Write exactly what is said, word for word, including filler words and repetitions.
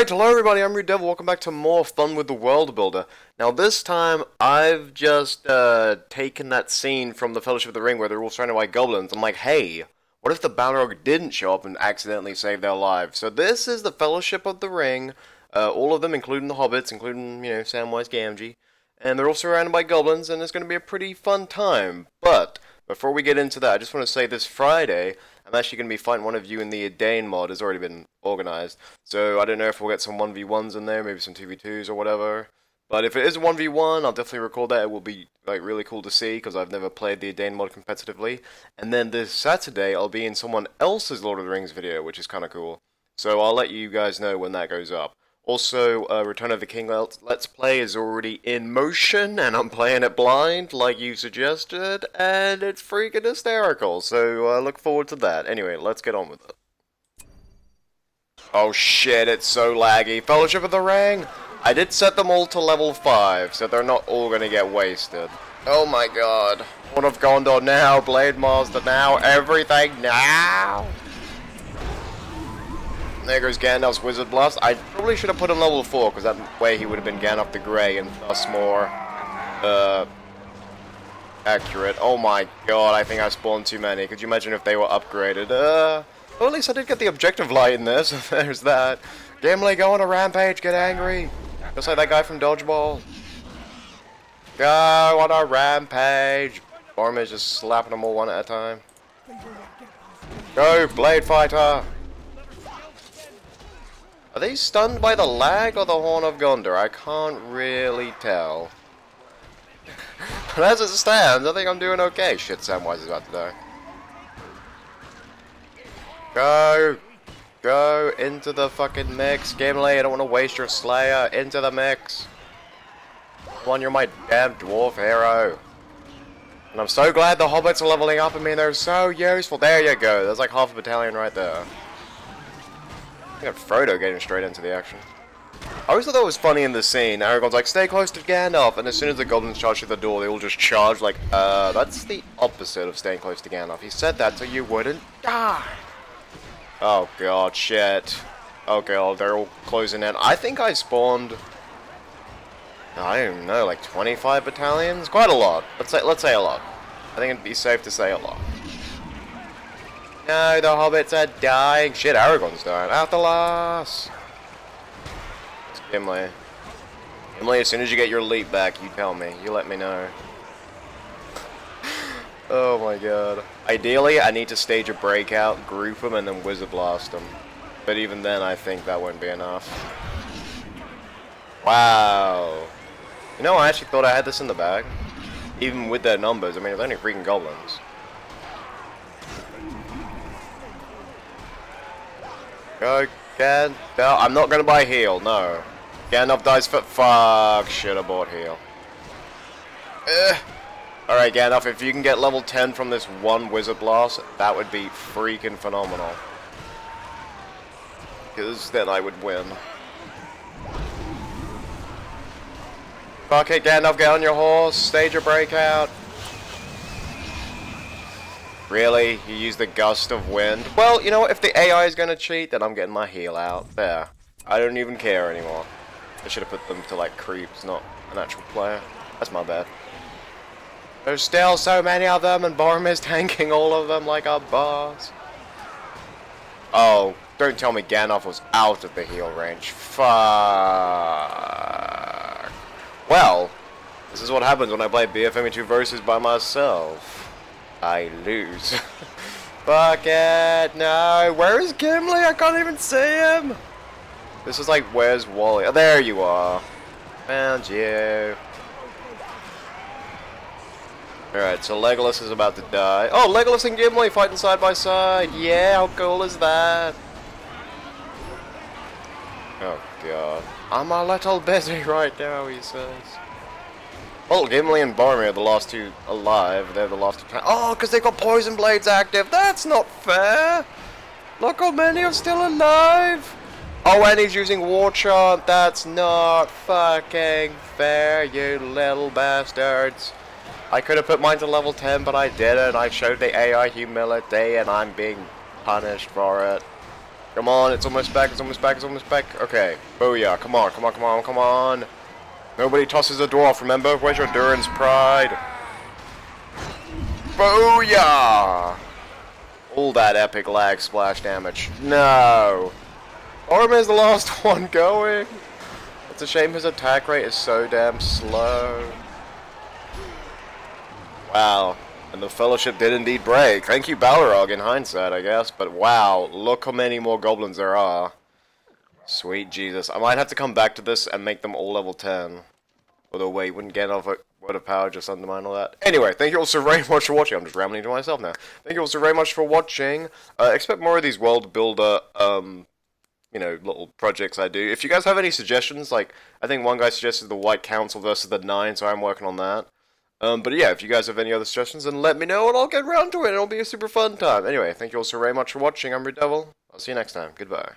Alright, hello everybody, I'm RuudDevil, welcome back to more Fun with the World Builder. Now this time, I've just uh, taken that scene from the Fellowship of the Ring where they're all surrounded by goblins. I'm like, hey, what if the Balrog didn't show up and accidentally save their lives? So this is the Fellowship of the Ring, uh, all of them including the hobbits, including, you know, Samwise Gamgee. And they're all surrounded by goblins, and it's going to be a pretty fun time. But before we get into that, I just want to say this Friday, I'm actually going to be fighting one of you in the Edain mod. It's already been organized. So I don't know if we'll get some one v ones in there, maybe some two v twos or whatever. But if it is a one v one, I'll definitely record that. It will be like really cool to see because I've never played the Edain mod competitively. And then this Saturday, I'll be in someone else's Lord of the Rings video, which is kind of cool. So I'll let you guys know when that goes up. Also, uh, Return of the King Let's Play is already in motion, and I'm playing it blind, like you suggested, and it's freaking hysterical, so I uh, look forward to that. Anyway, let's get on with it. Oh shit, it's so laggy. Fellowship of the Ring! I did set them all to level five, so they're not all gonna get wasted. Oh my god. Horn of Gondor now, Blade Master now, everything now! There goes Gandalf's Wizard Blast. I probably should have put him level four, because that way he would have been Gandalf the Grey and thus more, uh, accurate. Oh my god, I think I spawned too many. Could you imagine if they were upgraded? Uh, well at least I did get the Objective Light in there, so there's that. Gimli, go on a rampage, get angry. Just like that guy from Dodgeball. Go on a rampage. Boromir's just slapping them all one at a time. Go, Blade Fighter. Are they stunned by the lag or the Horn of Gondor? I can't really tell. But as it stands, I think I'm doing okay. Shit, Samwise is about to die. Go! Go into the fucking mix. Gimli, I don't want to waste your Slayer. Into the mix. Come on, you're my damn dwarf hero. And I'm so glad the hobbits are leveling up. I mean, they're so useful. There you go. There's like half a battalion right there. I got Frodo getting straight into the action. I always thought that was funny in the scene. Aragorn's like, stay close to Gandalf. And as soon as the goblins charge through the door, they all just charge like, uh, that's the opposite of staying close to Gandalf. He said that so you wouldn't die. Oh, God, shit. Oh, God, they're all closing in. I think I spawned, I don't know, like twenty-five battalions? Quite a lot. Let's say, let's say a lot. I think it'd be safe to say a lot. No, the hobbits are dying. Shit, Aragorn's dying. Athalas! It's Gimli. Gimli, as soon as you get your leap back, you tell me. You let me know. Oh my god. Ideally, I need to stage a breakout, group them, and then Wizard Blast them. But even then, I think that wouldn't be enough. Wow. You know, I actually thought I had this in the bag. Even with their numbers. I mean, it's only freaking goblins. Go, Gandalf. I'm not gonna buy heal, no. Gandalf dies for. Fuck, shit, I bought heal. Ugh. Alright, Gandalf, if you can get level ten from this one Wizard Blast, that would be freaking phenomenal. Because then I would win. Fuck it, Gandalf, get on your horse, stage a breakout. Really? You use the gust of wind? Well, you know what? If the A I is going to cheat, then I'm getting my heal out. There. I don't even care anymore. I should have put them to, like, creeps, not an actual player. That's my bad. There's still so many of them, and Boromir's tanking all of them like a boss. Oh, don't tell me Gandalf was out of the heal range. Fuck. Well, this is what happens when I play B F M E two versus by myself. I lose. Fuck it! No! Where is Gimli? I can't even see him! This is like, where's Wally? Oh, there you are. Found you. Alright, so Legolas is about to die. Oh, Legolas and Gimli fighting side by side! Yeah, how cool is that? Oh, God. I'm a little busy right now, he says. Well, Gimli and Boromir are the last two alive. They're the last two. Oh, because they've got poison blades active. That's not fair. Look how many are still alive. Oh, and he's using Warchant. That's not fucking fair, you little bastards. I could have put mine to level ten, but I didn't. I showed the A I humility, and I'm being punished for it. Come on, it's almost back, it's almost back, it's almost back. Okay, booyah, come on, come on, come on, come on. Nobody tosses a dwarf, remember? Where's your Durin's pride? Booyah! All that epic lag splash damage. No! Orm is the last one going! It's a shame his attack rate is so damn slow. Wow. And the Fellowship did indeed break. Thank you, Balrog, in hindsight, I guess. But wow, look how many more goblins there are. Sweet Jesus. I might have to come back to this and make them all level ten. Although, wait, wouldn't Gandalf a Word of Power just undermine all that? Anyway, thank you all so very much for watching. I'm just rambling to myself now. Thank you all so very much for watching. Uh, expect more of these World Builder, um... you know, little projects I do. If you guys have any suggestions, like, I think one guy suggested the White Council versus the Nine, so I'm working on that. Um, but yeah, if you guys have any other suggestions, then let me know and I'll get around to it. It'll be a super fun time. Anyway, thank you all so very much for watching. I'm RuudDevil. I'll see you next time. Goodbye.